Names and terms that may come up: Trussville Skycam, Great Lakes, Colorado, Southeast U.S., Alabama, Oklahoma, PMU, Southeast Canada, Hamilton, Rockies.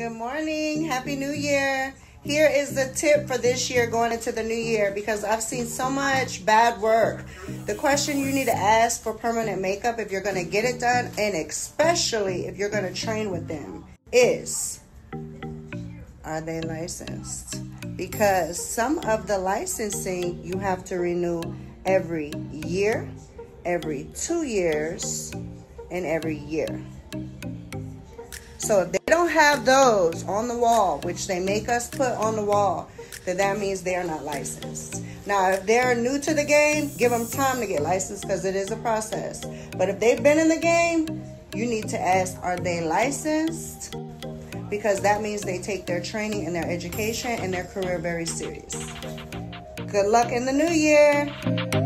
Good morning. Happy New Year. Here is the tip for this year going into the new year, because I've seen so much bad work. The question you need to ask for permanent makeup, if you're going to get it done, and especially if you're going to train with them, is, are they licensed? Because some of the licensing you have to renew every year, every 2 years, and every year. So if they don't have those on the wall, which they make us put on the wall, then that means they are not licensed. Now, if they're new to the game, give them time to get licensed, because it is a process. But if they've been in the game, you need to ask, are they licensed? Because that means they take their training and their education and their career very serious. Good luck in the new year.